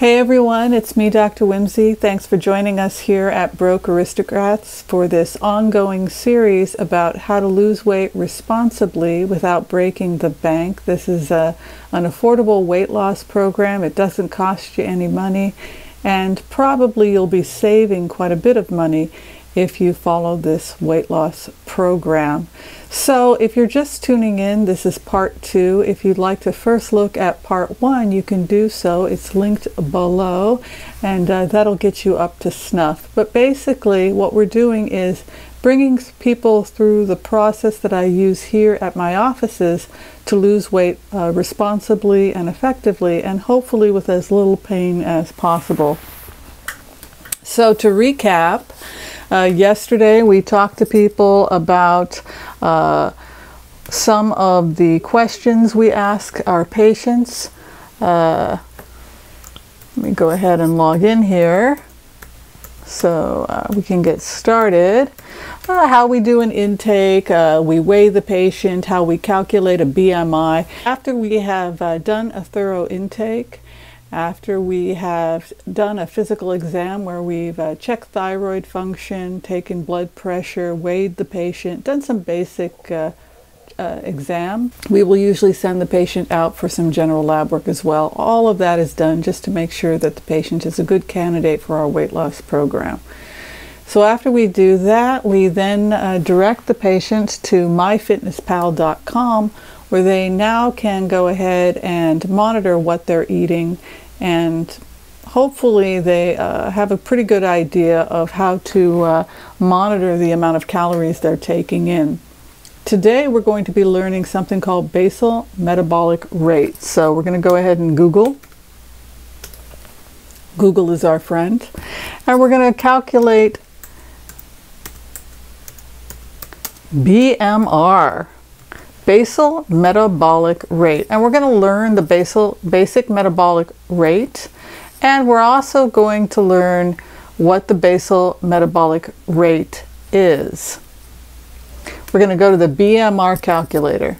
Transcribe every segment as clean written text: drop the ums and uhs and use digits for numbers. Hey everyone, it's me, Dr. Whimsy. Thanks for joining us here at Broke Aristocrats for this ongoing series about how to lose weight responsibly without breaking the bank. This is an affordable weight loss program. It doesn't cost you any money, and probably you'll be saving quite a bit of money if you follow this weight loss program. So if you're just tuning in, this is part two. If you'd like to first look at part one, you can do so. It's linked below, and that'll get you up to snuff. But basically what we're doing is bringing people through the process that I use here at my offices to lose weight responsibly and effectively, and hopefully with as little pain as possible. So to recap, yesterday we talked to people about some of the questions we ask our patients. Let me go ahead and log in here so we can get started. How we do an intake, we weigh the patient, how we calculate a BMI. After we have done a thorough intake, after we have done a physical exam where we've checked thyroid function, taken blood pressure, weighed the patient, done some basic exam, we will usually send the patient out for some general lab work as well. All of that is done just to make sure that the patient is a good candidate for our weight loss program. So after we do that, we then direct the patient to myfitnesspal.com, where they now can go ahead and monitor what they're eating, and hopefully they have a pretty good idea of how to monitor the amount of calories they're taking in. Today we're going to be learning something called basal metabolic rate. So we're going to go ahead and Google. Google is our friend. And we're going to calculate BMR. Basal metabolic rate, and we're going to learn the basic metabolic rate, and we're also going to learn what the basal metabolic rate is. We're going to go to the BMR calculator,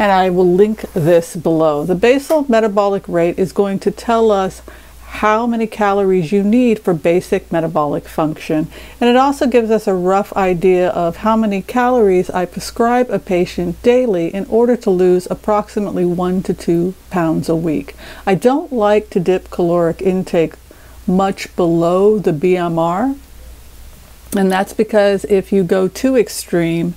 and I will link this below. The basal metabolic rate is going to tell us how many calories you need for basic metabolic function. And it also gives us a rough idea of how many calories I prescribe a patient daily in order to lose approximately 1 to 2 pounds a week. I don't like to dip caloric intake much below the BMR, and that's because if you go too extreme,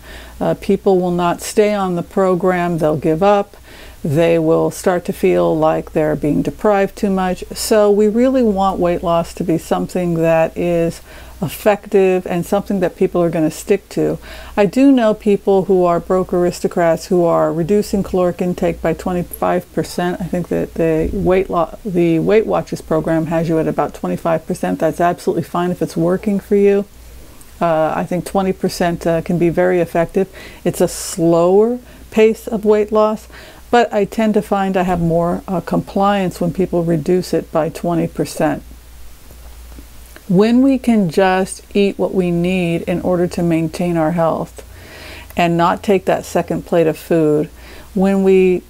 people will not stay on the program, they'll give up. They will start to feel like they're being deprived too much. So we really want weight loss to be something that is effective and something that people are going to stick to. I do know people who are Broke Aristocrats who are reducing caloric intake by 25%. I think that the Weight Watchers program has you at about 25%. That's absolutely fine if it's working for you. I think 20% can be very effective. It's a slower pace of weight loss, but I tend to find I have more compliance when people reduce it by 20%. When we can just eat what we need in order to maintain our health and not take that second plate of food, when we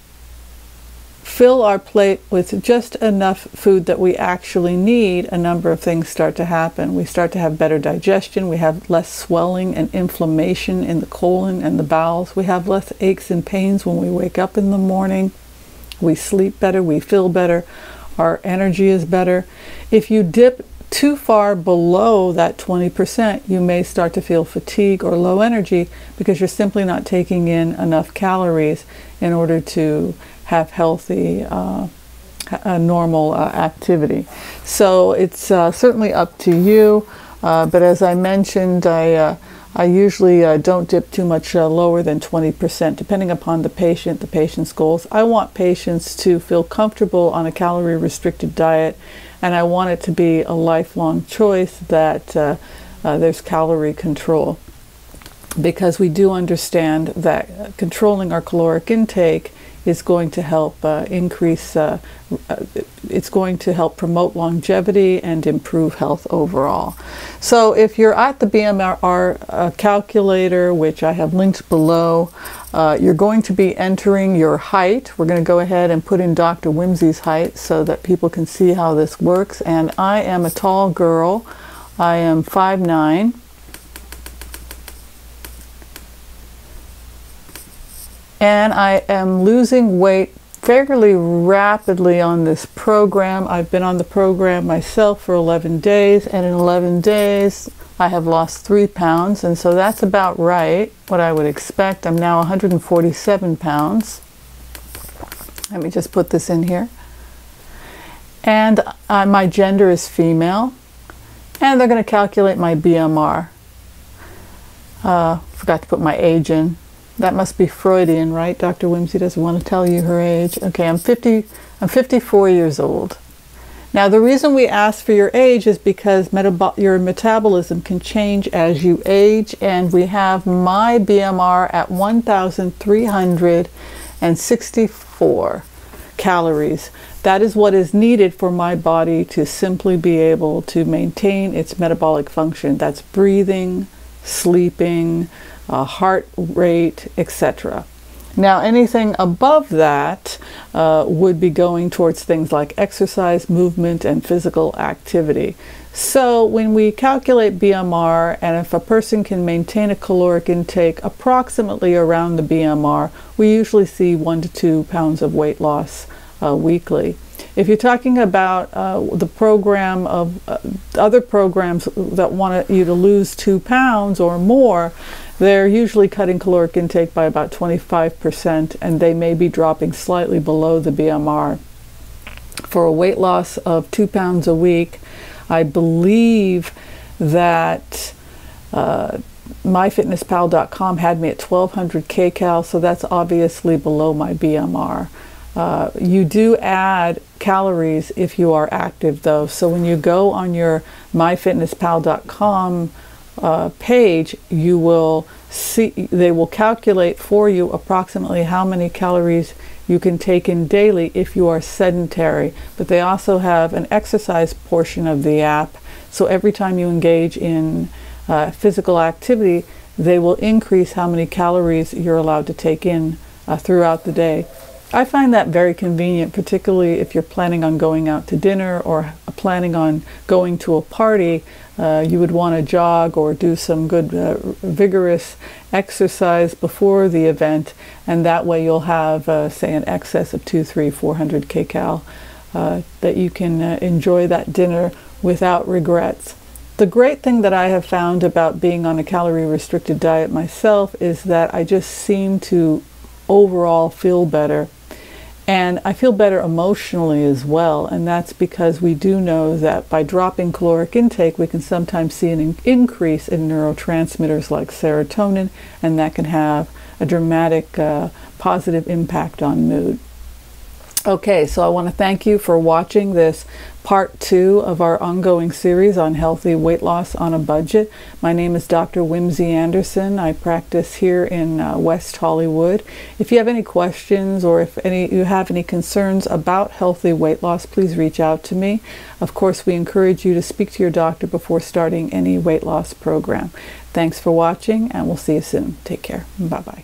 fill our plate with just enough food that we actually need, a number of things start to happen. We start to have better digestion, we have less swelling and inflammation in the colon and the bowels, we have less aches and pains when we wake up in the morning, we sleep better, we feel better, our energy is better. If you dip too far below that 20%, you may start to feel fatigue or low energy because you're simply not taking in enough calories in order to have healthy, normal activity. So it's certainly up to you, but as I mentioned, I usually don't dip too much lower than 20%, depending upon the patient, the patient's goals. I want patients to feel comfortable on a calorie-restricted diet, and I want it to be a lifelong choice that there's calorie control, because we do understand that controlling our caloric intake is going to help it's going to help promote longevity and improve health overall. So if you're at the BMR calculator, which I have linked below, You're going to be entering your height. We're going to go ahead and put in Dr. Whimsy's height so that people can see how this works. And I am a tall girl. I am 5'9". And I am losing weight fairly rapidly on this program. I've been on the program myself for 11 days, and in 11 days I have lost 3 pounds, and so that's about right, what I would expect. I'm now 147 pounds. Let me just put this in here. And my gender is female, and they're going to calculate my BMR. Forgot to put my age in. That must be Freudian, right? Dr. Whimsy doesn't want to tell you her age. Okay, I'm 54 years old. Now, the reason we ask for your age is because your metabolism can change as you age, and we have my BMR at 1,364 calories. That is what is needed for my body to simply be able to maintain its metabolic function. That's breathing, sleeping, heart rate, etc. Now, anything above that would be going towards things like exercise, movement, and physical activity. So when we calculate BMR, and if a person can maintain a caloric intake approximately around the BMR, we usually see 1 to 2 pounds of weight loss weekly. If you're talking about the program of other programs that want you to lose 2 pounds or more, they're usually cutting caloric intake by about 25%, and they may be dropping slightly below the BMR. For a weight loss of 2 pounds a week, I believe that myfitnesspal.com had me at 1,200 kcal, so that's obviously below my BMR. You do add calories if you are active, though. So when you go on your myfitnesspal.com page, you will see they will calculate for you approximately how many calories you can take in daily if you are sedentary. But they also have an exercise portion of the app, so every time you engage in physical activity, they will increase how many calories you're allowed to take in throughout the day. I find that very convenient, particularly if you're planning on going out to dinner or planning on going to a party. You would want to jog or do some good vigorous exercise before the event, and that way you'll have, say, an excess of 200, 300, 400 kcal that you can enjoy that dinner without regrets. The great thing that I have found about being on a calorie-restricted diet myself is that I just seem to overall feel better, and I feel better emotionally as well, and that's because we do know that by dropping caloric intake, we can sometimes see an increase in neurotransmitters like serotonin, and that can have a dramatic positive impact on mood. Okay, so I want to thank you for watching this part 2 of our ongoing series on healthy weight loss on a budget. My name is Dr. Whimsy Anderson. I practice here in West Hollywood. If you have any questions, or if you have any concerns about healthy weight loss, please reach out to me. Of course, we encourage you to speak to your doctor before starting any weight loss program. Thanks for watching, and we'll see you soon. Take care. Bye-bye.